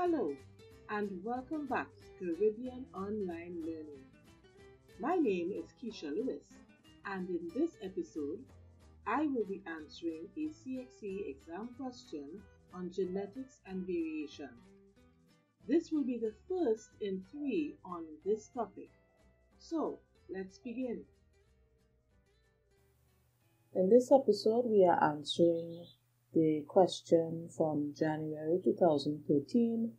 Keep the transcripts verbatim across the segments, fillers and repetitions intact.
Hello, and welcome back to Caribbean Online Learning. My name is Keisha Lewis, and in this episode, I will be answering a C X C exam question on genetics and variation. This will be the first in three on this topic. So, let's begin. In this episode, we are answering the question from January two thousand thirteen,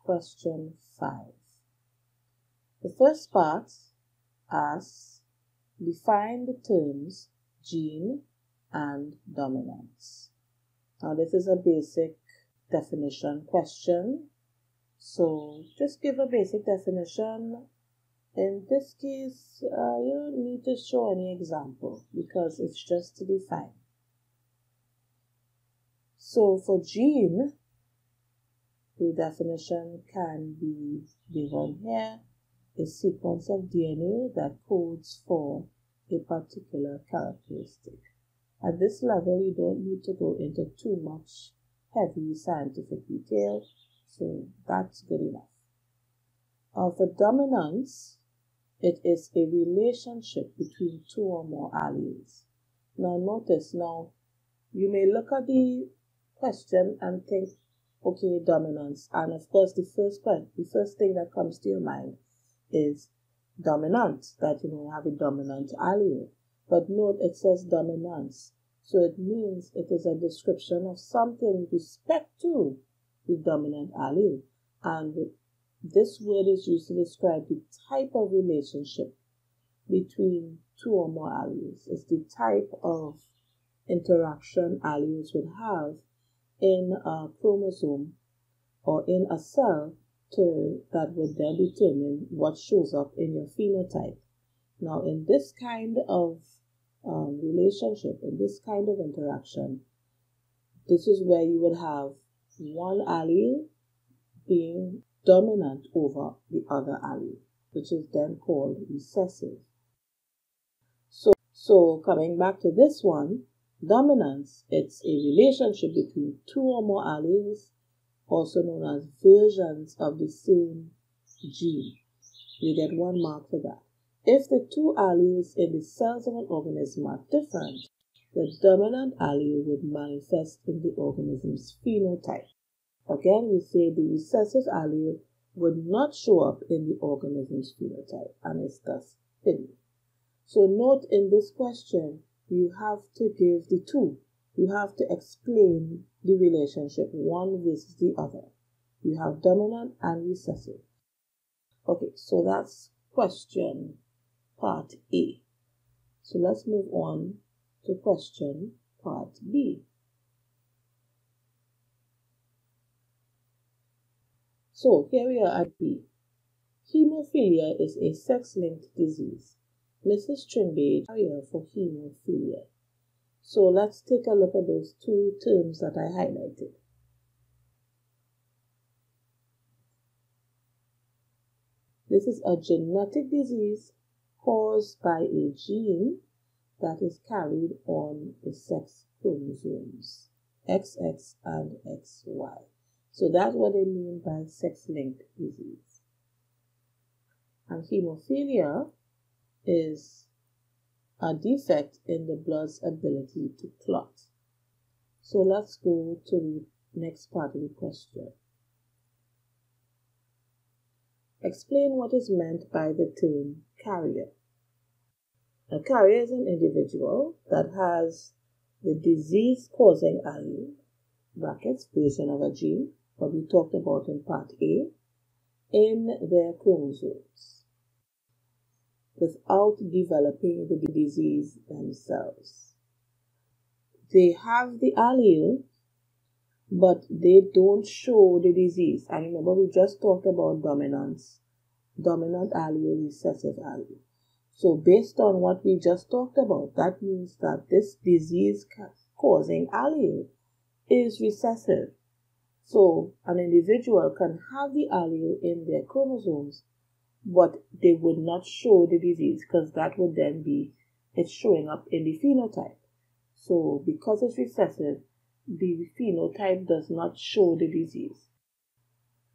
question five. The first part asks, define the terms gene and dominance. Now, this is a basic definition question, so just give a basic definition. In this case, uh, you don't need to show any example because it's just to define. So for gene, the definition can be given here, a sequence of D N A that codes for a particular characteristic. At this level, you don't need to go into too much heavy scientific detail, so that's good enough. Uh, for dominance, it is a relationship between two or more alleles. Now notice, now you may look at the question and think, okay, dominance, and of course the first point, the first thing that comes to your mind is dominant, that you may have a dominant allele. But note it says dominance, so it means it is a description of something with respect to the dominant allele, and this word is used to describe the type of relationship between two or more alleles. It's the type of interaction alleles would have in a chromosome or in a cell to, that would then determine what shows up in your phenotype. Now, in this kind of um, relationship, in this kind of interaction, this is where you would have one allele being dominant over the other allele, which is then called recessive. So, so coming back to this one, dominance, it's a relationship between two or more alleles, also known as versions of the same gene. You get one mark for that. If the two alleles in the cells of an organism are different, the dominant allele would manifest in the organism's phenotype. Again, we say the recessive allele would not show up in the organism's phenotype, and it's thus hidden. So note in this question, you have to give the two. You have to explain the relationship one versus the other. You have dominant and recessive. Okay, so that's question part A. So let's move on to question part B. So here we are at B. Hemophilia is a sex-linked disease. Missus Trimbeach for hemophilia. So let's take a look at those two terms that I highlighted. This is a genetic disease caused by a gene that is carried on the sex chromosomes, X X and X Y. So that's what they mean by sex-linked disease. And hemophilia is a defect in the blood's ability to clot. So let's go to the next part of the question. Explain what is meant by the term carrier. A carrier is an individual that has the disease-causing allele, brackets, version of a gene, what we talked about in part A, in their chromosomes, without developing the disease themselves. They have the allele, but they don't show the disease. And remember, we just talked about dominance, dominant allele, recessive allele. So based on what we just talked about, that means that this disease-causing allele is recessive. So an individual can have the allele in their chromosomes, but they would not show the disease because that would then be it's showing up in the phenotype. So because it's recessive, the phenotype does not show the disease.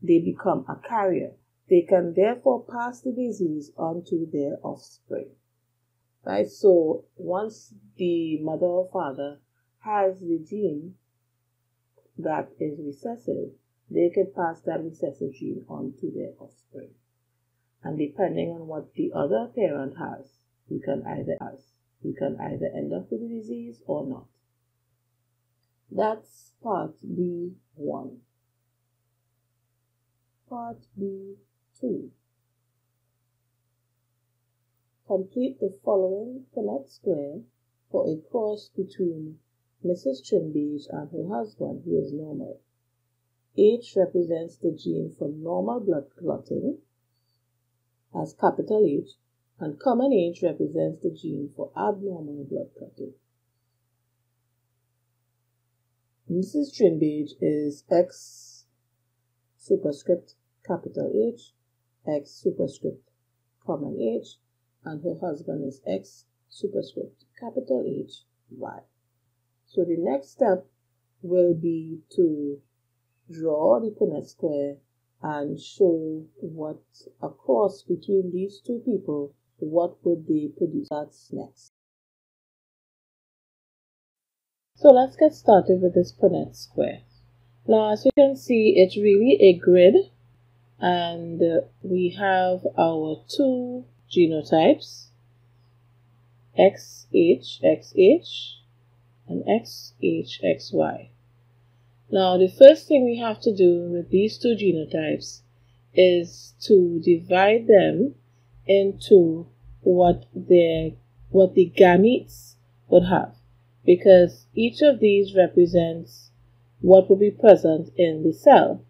they become a carrier. They can therefore pass the disease on to their offspring. Right? So once the mother or father has the gene that is recessive, they can pass that recessive gene on to their offspring. And depending on what the other parent has, you can either has, you can either end up with the disease or not. That's part B one. Part B two. Complete the following Punnett square for a cross between Missus Trimbeach and her husband, who is normal. H represents the gene for normal blood clotting, as capital H, and common H represents the gene for abnormal blood clotting. Missus Trimbage is X superscript capital H, X superscript common H, and her husband is X superscript capital H, Y. So the next step will be to draw the Punnett square and show what a cross between these two people, what would they produce. That's next. So let's get started with this Punnett square. Now, as you can see, it's really a grid, and we have our two genotypes, X H X H and X H X Y. Now, the first thing we have to do with these two genotypes is to divide them into what their what the gametes would have, because each of these represents what will be present in the cell.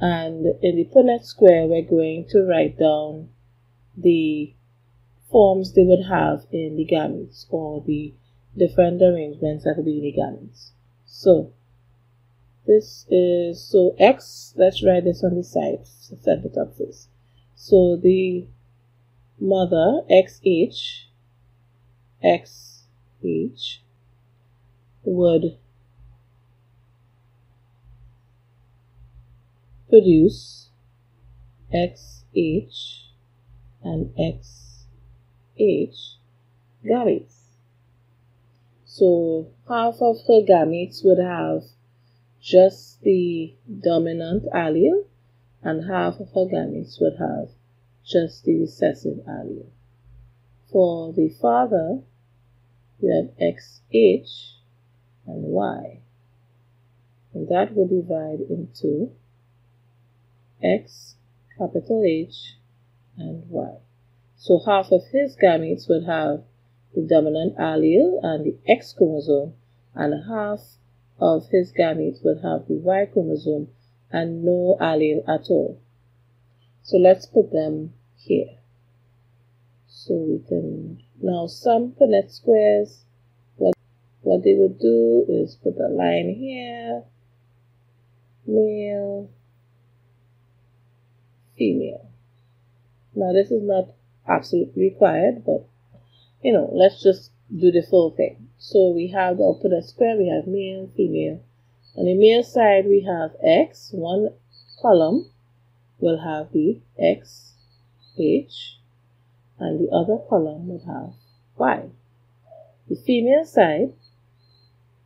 And in the Punnett square, we're going to write down the forms they would have in the gametes, or the different arrangements that will be in the gametes. So this is, so X, let's write this on the side to set it up first. So the mother, X H X H, would produce X H and X H gametes. So half of her gametes would have just the dominant allele, and half of her gametes would have just the recessive allele. For the father, we have X H and Y, and that will divide into X capital H and Y. So half of his gametes would have the dominant allele and the X chromosome, and half of his gametes would have the Y chromosome and no allele at all. So let's put them here. So we can now sum Punnett squares. What what they would do is put a line here, male, female. Now this is not absolutely required, but you know, let's just do the full thing. So we have our Punnett square, we have male, female. On the male side, we have X. One column will have the X, H, and the other column will have Y. The female side,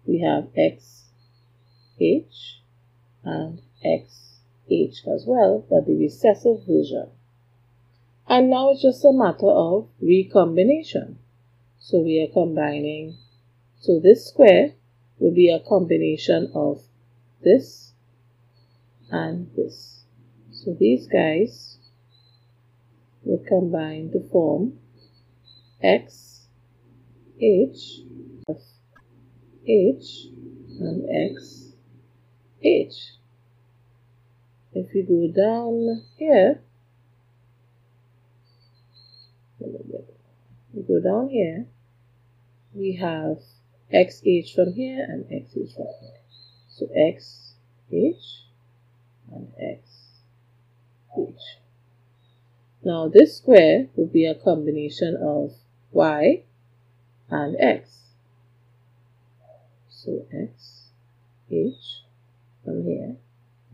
we have X, H, and X, H as well, but the recessive version. And now it's just a matter of recombination. So we are combining. So this square will be a combination of this and this. So these guys will combine to form X, H, H, and X, H. If you go down here, we go down here, we have X H from here and X H from here. So X H and X H. Now this square will be a combination of Y and X. So X H from here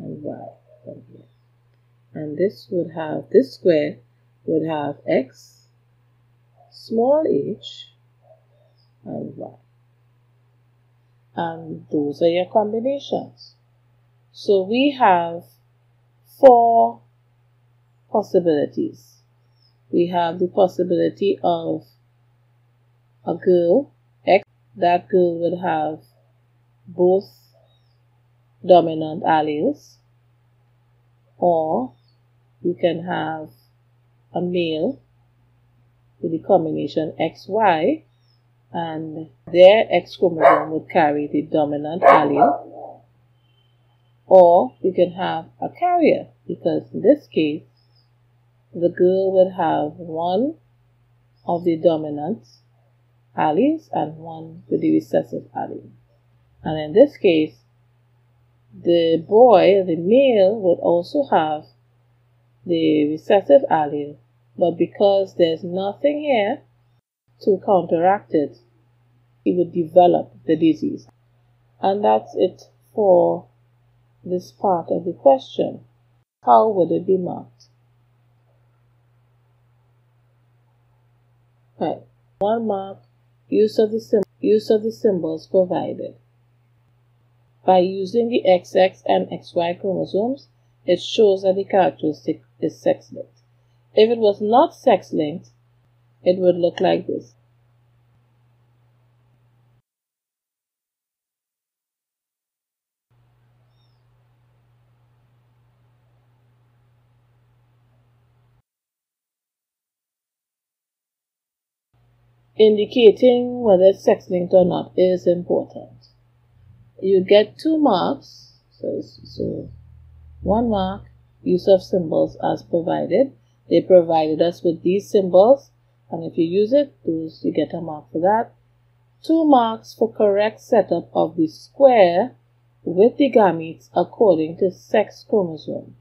and Y from here. and this would have, this square would have x, small h, and y. And those are your combinations. So we have four possibilities. We have the possibility of a girl, X. That girl would have both dominant alleles, or you can have a male with the combination X Y, and their X chromosome would carry the dominant allele, or you can have a carrier, because in this case the girl would have one of the dominant alleles and one with the recessive allele. And in this case, the boy, the male, would also have the recessive allele, but because there's nothing here to counteract it, he would develop the disease. And that's it for this part of the question. How would it be marked? Right. One mark, use of the symb use of the symbols provided. By using the X X and X Y chromosomes, it shows that the characteristic is sex-linked. If it was not sex-linked, it would look like this. Indicating whether it's sex-linked or not is important. You get two marks, so, so one mark, use of symbols as provided. They provided us with these symbols, and if you use it, those, you get a mark for that. Two marks for correct setup of the square with the gametes according to sex chromosome.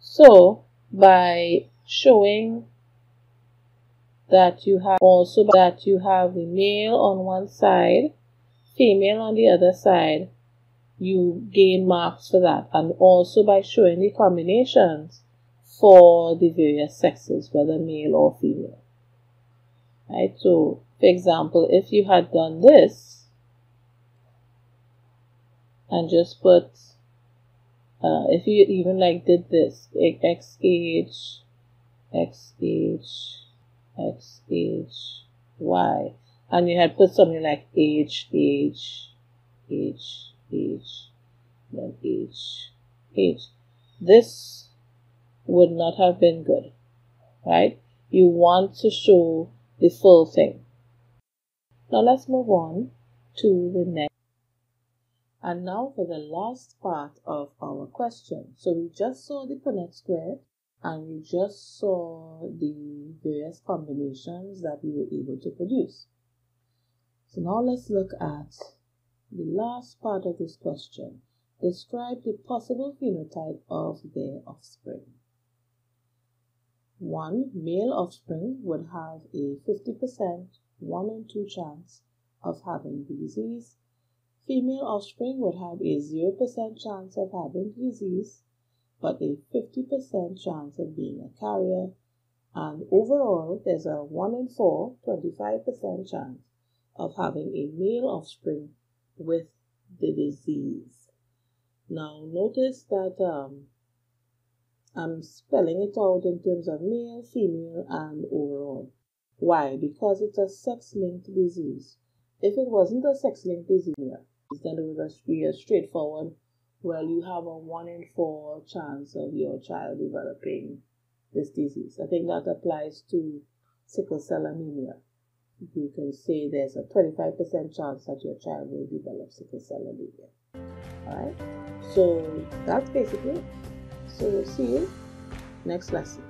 So, by showing that you have also that you have the male on one side, female on the other side, you gain marks for that, and also by showing the combinations for the various sexes, whether male or female. Right? So, for example, if you had done this and just put, uh, if you even like did this, X H, X H, X, H, Y, and you had put something like H, H, H, H, then H, H. This would not have been good, right? You want to show the full thing. Now let's move on to the next. And now for the last part of our question. So we just saw the Punnett square, and we just saw the various combinations that we were able to produce. So now let's look at the last part of this question. Describe the possible phenotype of their offspring. One, male offspring would have a fifty percent, one in two chance of having the disease. Female offspring would have a zero percent chance of having the disease, but a fifty percent chance of being a carrier, and overall there's a one in four, twenty-five percent chance of having a male offspring with the disease. Now notice that um, I'm spelling it out in terms of male, female, and overall. Why? Because it's a sex-linked disease. If it wasn't a sex-linked disease, then it would be a straightforward, well, you have a one in four chance of your child developing this disease. I think that applies to sickle cell anemia. You can say there's a twenty-five percent chance that your child will develop sickle cell anemia. Alright, so that's basically it. So, see you next lesson.